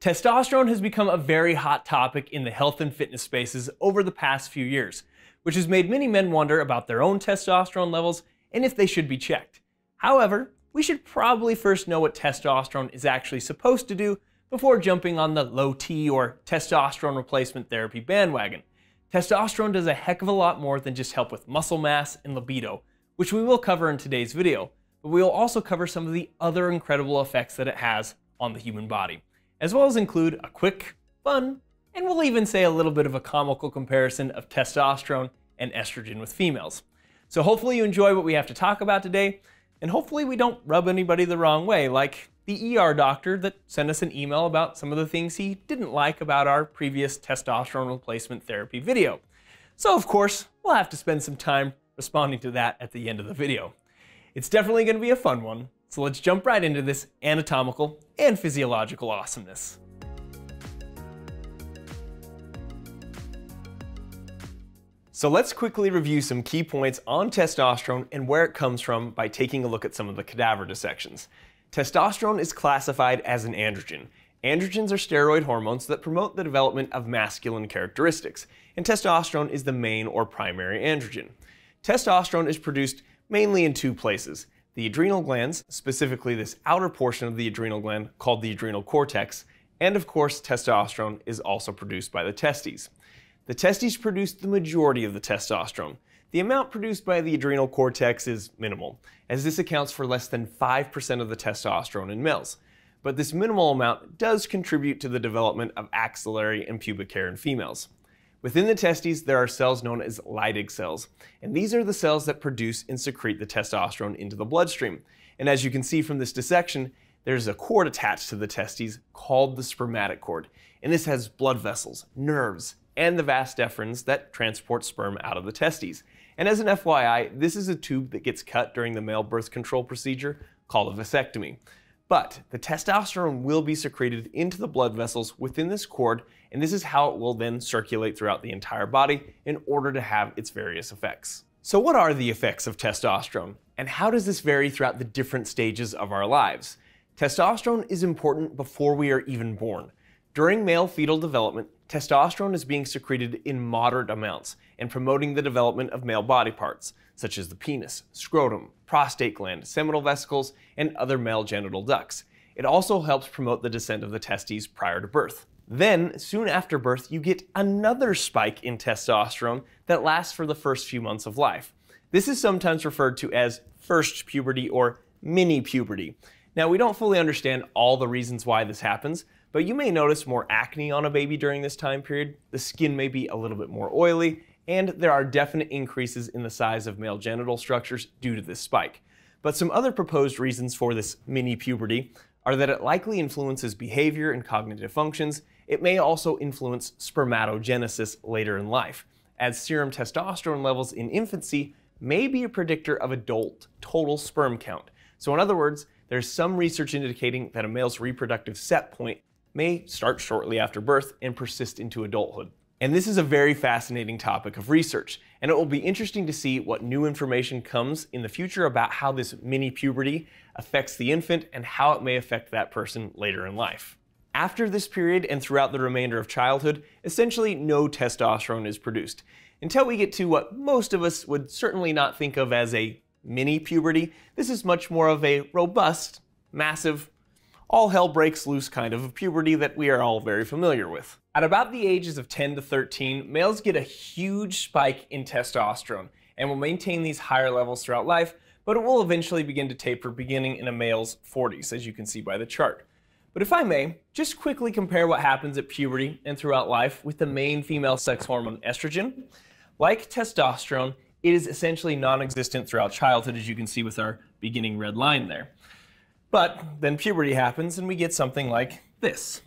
Testosterone has become a very hot topic in the health and fitness spaces over the past few years, which has made many men wonder about their own testosterone levels and if they should be checked. However, we should probably first know what testosterone is actually supposed to do before jumping on the low T or testosterone replacement therapy bandwagon. Testosterone does a heck of a lot more than just help with muscle mass and libido, which we will cover in today's video, but we will also cover some of the other incredible effects that it has on the human body, as well as include a quick, fun, and we'll even say a little bit of a comical comparison of testosterone and estrogen with females. So hopefully you enjoy what we have to talk about today, and hopefully we don't rub anybody the wrong way, like the ER doctor that sent us an email about some of the things he didn't like about our previous testosterone replacement therapy video. So of course, we'll have to spend some time responding to that at the end of the video. It's definitely going to be a fun one, so let's jump right into this anatomical and physiological awesomeness. So let's quickly review some key points on testosterone and where it comes from by taking a look at some of the cadaver dissections. Testosterone is classified as an androgen. Androgens are steroid hormones that promote the development of masculine characteristics, and testosterone is the main or primary androgen. Testosterone is produced mainly in two places: the adrenal glands, specifically this outer portion of the adrenal gland called the adrenal cortex, and of course testosterone is also produced by the testes. The testes produce the majority of the testosterone. The amount produced by the adrenal cortex is minimal, as this accounts for less than 5% of the testosterone in males. But this minimal amount does contribute to the development of axillary and pubic hair in females. Within the testes, there are cells known as Leydig cells, and these are the cells that produce and secrete the testosterone into the bloodstream. And as you can see from this dissection, there's a cord attached to the testes called the spermatic cord, and this has blood vessels, nerves, and the vas deferens that transport sperm out of the testes. And as an FYI, this is a tube that gets cut during the male birth control procedure called a vasectomy. But the testosterone will be secreted into the blood vessels within this cord, and this is how it will then circulate throughout the entire body in order to have its various effects. So what are the effects of testosterone, and how does this vary throughout the different stages of our lives? Testosterone is important before we are even born. During male fetal development, testosterone is being secreted in moderate amounts and promoting the development of male body parts, such as the penis, scrotum, prostate gland, seminal vesicles, and other male genital ducts. It also helps promote the descent of the testes prior to birth. Then, soon after birth, you get another spike in testosterone that lasts for the first few months of life. This is sometimes referred to as first puberty or mini puberty. Now, we don't fully understand all the reasons why this happens, but you may notice more acne on a baby during this time period, the skin may be a little bit more oily, and there are definite increases in the size of male genital structures due to this spike. But some other proposed reasons for this mini puberty are that it likely influences behavior and cognitive functions. It may also influence spermatogenesis later in life, as serum testosterone levels in infancy may be a predictor of adult total sperm count. So in other words, there's some research indicating that a male's reproductive set point may start shortly after birth and persist into adulthood. And this is a very fascinating topic of research, and it will be interesting to see what new information comes in the future about how this mini puberty affects the infant and how it may affect that person later in life. After this period and throughout the remainder of childhood, essentially no testosterone is produced, until we get to what most of us would certainly not think of as a mini puberty. This is much more of a robust, massive, all hell breaks loose kind of puberty that we are all very familiar with. At about the ages of 10 to 13, males get a huge spike in testosterone and will maintain these higher levels throughout life, but it will eventually begin to taper beginning in a male's 40s, as you can see by the chart. But if I may, just quickly compare what happens at puberty and throughout life with the main female sex hormone, estrogen. Like testosterone, it is essentially non-existent throughout childhood, as you can see with our beginning red line there. But then puberty happens and we get something like this.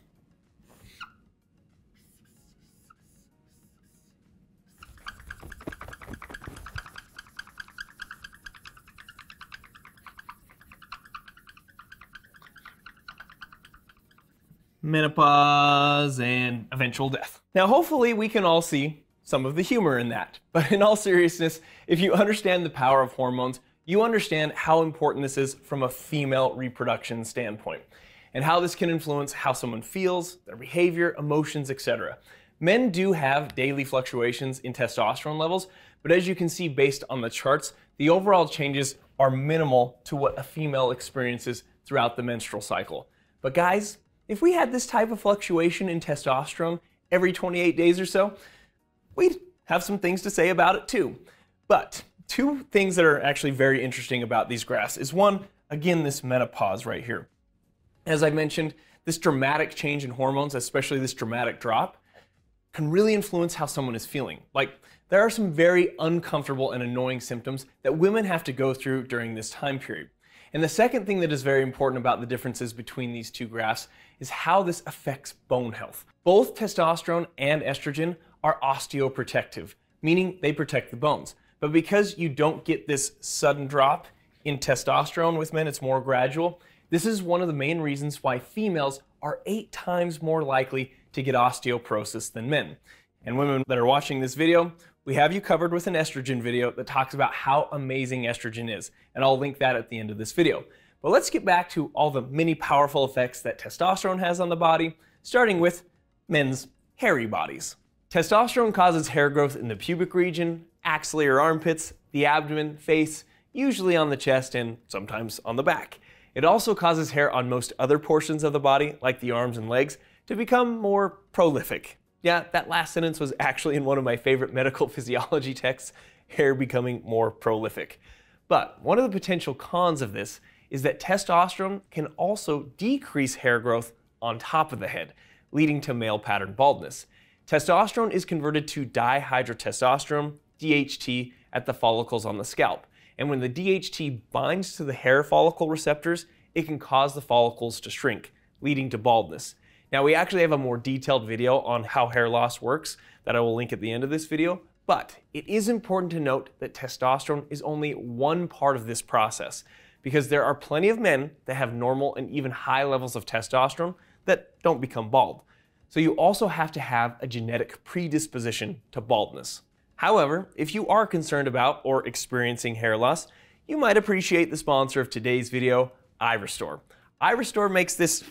Menopause and eventual death. Now, hopefully we can all see some of the humor in that. But in all seriousness, if you understand the power of hormones, you understand how important this is from a female reproduction standpoint. and how this can influence how someone feels, their behavior, emotions, etc. Men do have daily fluctuations in testosterone levels, but as you can see based on the charts, the overall changes are minimal to what a female experiences throughout the menstrual cycle. But guys, if we had this type of fluctuation in testosterone every 28 days or so, we'd have some things to say about it too. But two things that are actually very interesting about these graphs is one, again, this menopause right here. As I mentioned, this dramatic change in hormones, especially this dramatic drop, can really influence how someone is feeling. Like, there are some very uncomfortable and annoying symptoms that women have to go through during this time period. And the second thing that is very important about the differences between these two graphs is how this affects bone health. Both testosterone and estrogen are osteoprotective, meaning they protect the bones. But because you don't get this sudden drop in testosterone with men, it's more gradual. This is one of the main reasons why females are 8 times more likely to get osteoporosis than men. And women that are watching this video, we have you covered with an estrogen video that talks about how amazing estrogen is, and I'll link that at the end of this video. But let's get back to all the many powerful effects that testosterone has on the body, starting with men's hairy bodies. Testosterone causes hair growth in the pubic region, axillary or armpits, the abdomen, face, usually on the chest and sometimes on the back. It also causes hair on most other portions of the body, like the arms and legs, to become more prolific. Yeah, that last sentence was actually in one of my favorite medical physiology texts, hair becoming more prolific. But one of the potential cons of this is that testosterone can also decrease hair growth on top of the head, leading to male pattern baldness. Testosterone is converted to dihydrotestosterone, DHT, at the follicles on the scalp. And when the DHT binds to the hair follicle receptors, it can cause the follicles to shrink, leading to baldness. Now, we actually have a more detailed video on how hair loss works that I will link at the end of this video, but it is important to note that testosterone is only one part of this process, because there are plenty of men that have normal and even high levels of testosterone that don't become bald. So you also have to have a genetic predisposition to baldness. However, if you are concerned about or experiencing hair loss, you might appreciate the sponsor of today's video, iRestore. iRestore makes this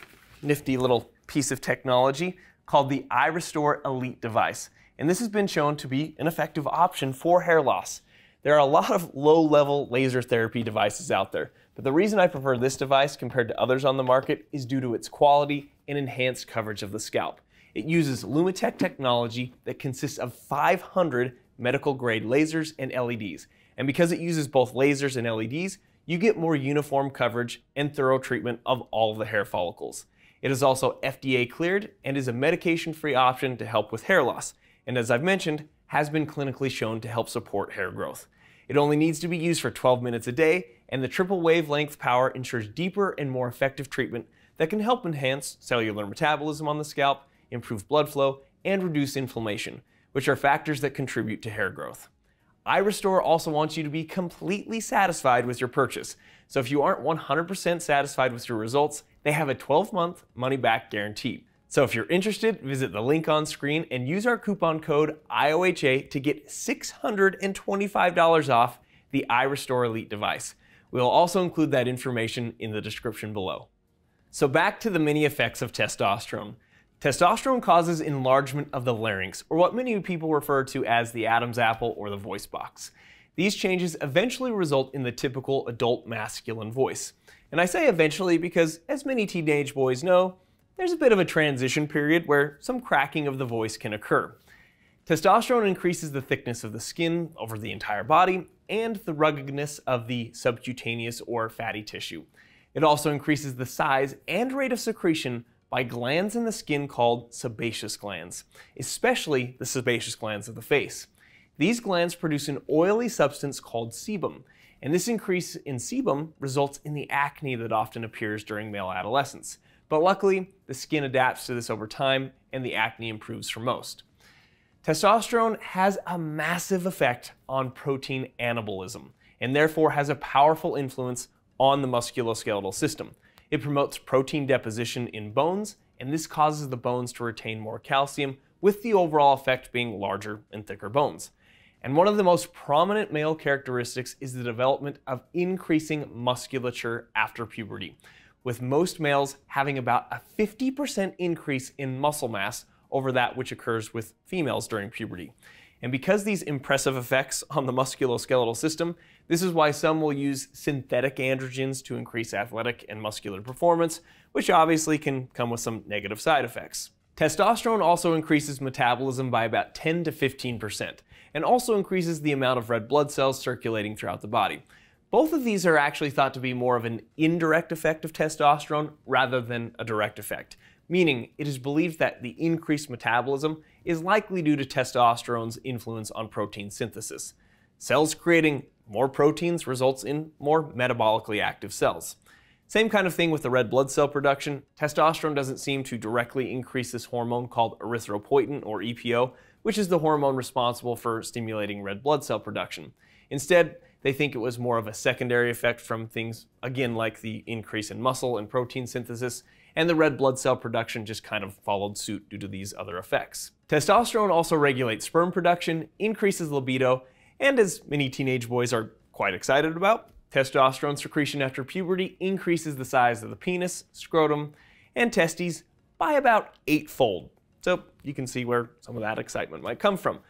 nifty little piece of technology called the iRestore Elite device. And this has been shown to be an effective option for hair loss. There are a lot of low-level laser therapy devices out there, but the reason I prefer this device compared to others on the market is due to its quality and enhanced coverage of the scalp. It uses Lumitec technology that consists of 500 medical-grade lasers and LEDs. And because it uses both lasers and LEDs, you get more uniform coverage and thorough treatment of all of the hair follicles. It is also FDA cleared and is a medication-free option to help with hair loss. And as I've mentioned, has been clinically shown to help support hair growth. It only needs to be used for 12 minutes a day, and the triple wavelength power ensures deeper and more effective treatment that can help enhance cellular metabolism on the scalp, improve blood flow, and reduce inflammation, which are factors that contribute to hair growth. iRestore also wants you to be completely satisfied with your purchase. So if you aren't 100% satisfied with your results, they have a 12-month money-back guarantee. So if you're interested, visit the link on screen and use our coupon code IOHA to get $625 off the iRestore Elite device. We'll also include that information in the description below. So back to the many effects of testosterone. Testosterone causes enlargement of the larynx, or what many people refer to as the Adam's apple or the voice box. These changes eventually result in the typical adult masculine voice. And I say eventually because, as many teenage boys know, there's a bit of a transition period where some cracking of the voice can occur. Testosterone increases the thickness of the skin over the entire body and the ruggedness of the subcutaneous or fatty tissue. It also increases the size and rate of secretion by glands in the skin called sebaceous glands, especially the sebaceous glands of the face. These glands produce an oily substance called sebum, and this increase in sebum results in the acne that often appears during male adolescence. But luckily, the skin adapts to this over time, and the acne improves for most. Testosterone has a massive effect on protein anabolism, and therefore has a powerful influence on the musculoskeletal system. It promotes protein deposition in bones, and this causes the bones to retain more calcium, with the overall effect being larger and thicker bones. And one of the most prominent male characteristics is the development of increasing musculature after puberty, with most males having about a 50% increase in muscle mass over that which occurs with females during puberty. And because these impressive effects on the musculoskeletal system, this is why some will use synthetic androgens to increase athletic and muscular performance, which obviously can come with some negative side effects. Testosterone also increases metabolism by about 10 to 15%, and also increases the amount of red blood cells circulating throughout the body. Both of these are actually thought to be more of an indirect effect of testosterone rather than a direct effect, meaning it is believed that the increased metabolism is likely due to testosterone's influence on protein synthesis. Cells creating more proteins results in more metabolically active cells. Same kind of thing with the red blood cell production. Testosterone doesn't seem to directly increase this hormone called erythropoietin, or EPO, which is the hormone responsible for stimulating red blood cell production. Instead, they think it was more of a secondary effect from things, again, like the increase in muscle and protein synthesis, and the red blood cell production just kind of followed suit due to these other effects. Testosterone also regulates sperm production, increases libido, and as many teenage boys are quite excited about, testosterone secretion after puberty increases the size of the penis, scrotum, and testes by about 8-fold. So you can see where some of that excitement might come from.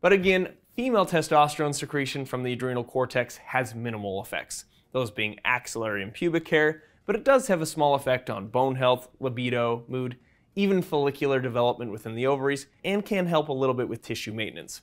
But again, female testosterone secretion from the adrenal cortex has minimal effects, those being axillary and pubic hair, but it does have a small effect on bone health, libido, mood, even follicular development within the ovaries, and can help a little bit with tissue maintenance.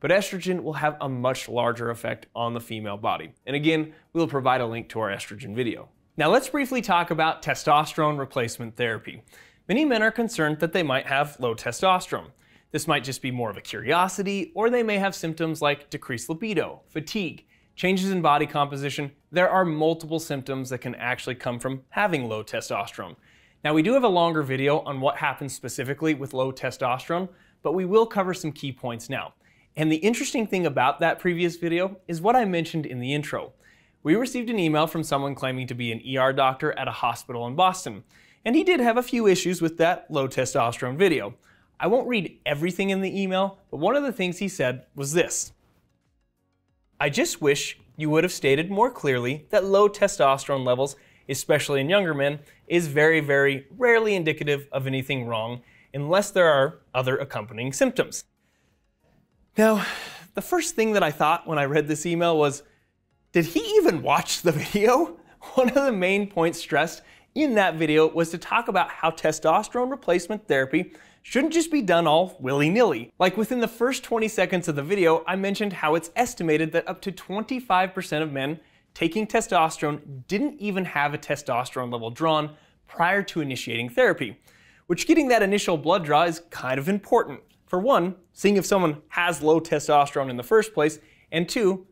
But estrogen will have a much larger effect on the female body. And again, we'll provide a link to our estrogen video. Now let's briefly talk about testosterone replacement therapy. Many men are concerned that they might have low testosterone. This might just be more of a curiosity, or they may have symptoms like decreased libido, fatigue, changes in body composition. There are multiple symptoms that can actually come from having low testosterone. Now, we do have a longer video on what happens specifically with low testosterone, but we will cover some key points now. And the interesting thing about that previous video is what I mentioned in the intro. We received an email from someone claiming to be an ER doctor at a hospital in Boston, and he did have a few issues with that low testosterone video. I won't read everything in the email, but one of the things he said was this: "I just wish you would have stated more clearly that low testosterone levels, especially in younger men, is very, very rarely indicative of anything wrong unless there are other accompanying symptoms." Now, the first thing that I thought when I read this email was, did he even watch the video? One of the main points stressed in that video was to talk about how testosterone replacement therapy shouldn't just be done all willy-nilly. Like within the first 20 seconds of the video, I mentioned how it's estimated that up to 25% of men taking testosterone didn't even have a testosterone level drawn prior to initiating therapy, which getting that initial blood draw is kind of important. For one, seeing if someone has low testosterone in the first place, and two,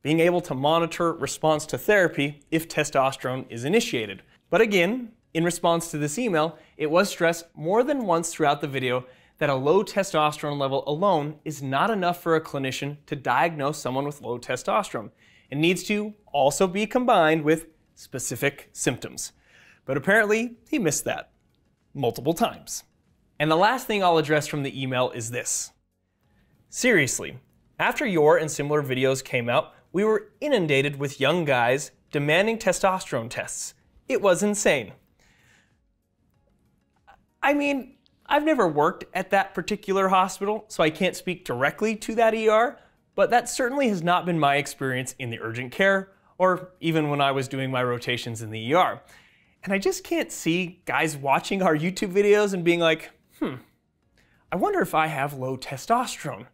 being able to monitor response to therapy if testosterone is initiated. But again, in response to this email, it was stressed more than once throughout the video that a low testosterone level alone is not enough for a clinician to diagnose someone with low testosterone. It needs to also be combined with specific symptoms. But apparently, he missed that multiple times. And the last thing I'll address from the email is this: "Seriously, after your and similar videos came out, we were inundated with young guys demanding testosterone tests. It was insane." I mean, I've never worked at that particular hospital, so I can't speak directly to that ER, but that certainly has not been my experience in the urgent care, or even when I was doing my rotations in the ER. And I just can't see guys watching our YouTube videos and being like, I wonder if I have low testosterone.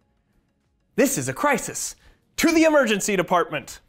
This is a crisis. To the emergency department.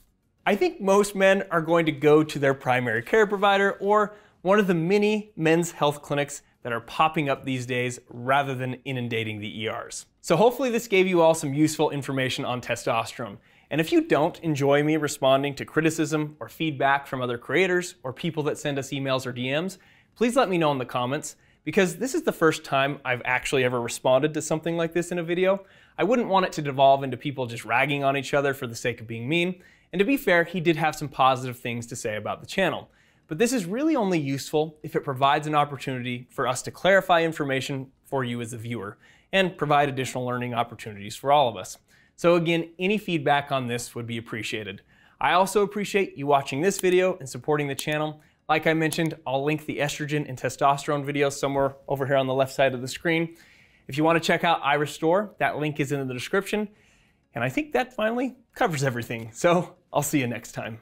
I think most men are going to go to their primary care provider or one of the many men's health clinics that are popping up these days rather than inundating the ERs. So hopefully this gave you all some useful information on testosterone. And if you don't enjoy me responding to criticism or feedback from other creators or people that send us emails or DMs, please let me know in the comments, because this is the first time I've actually ever responded to something like this in a video. I wouldn't want it to devolve into people just ragging on each other for the sake of being mean. And to be fair, he did have some positive things to say about the channel. But this is really only useful if it provides an opportunity for us to clarify information for you as a viewer and provide additional learning opportunities for all of us. So again, any feedback on this would be appreciated. I also appreciate you watching this video and supporting the channel. Like I mentioned, I'll link the estrogen and testosterone videos somewhere over here on the left side of the screen. If you want to check out iRestore, that link is in the description. And I think that finally covers everything. So I'll see you next time.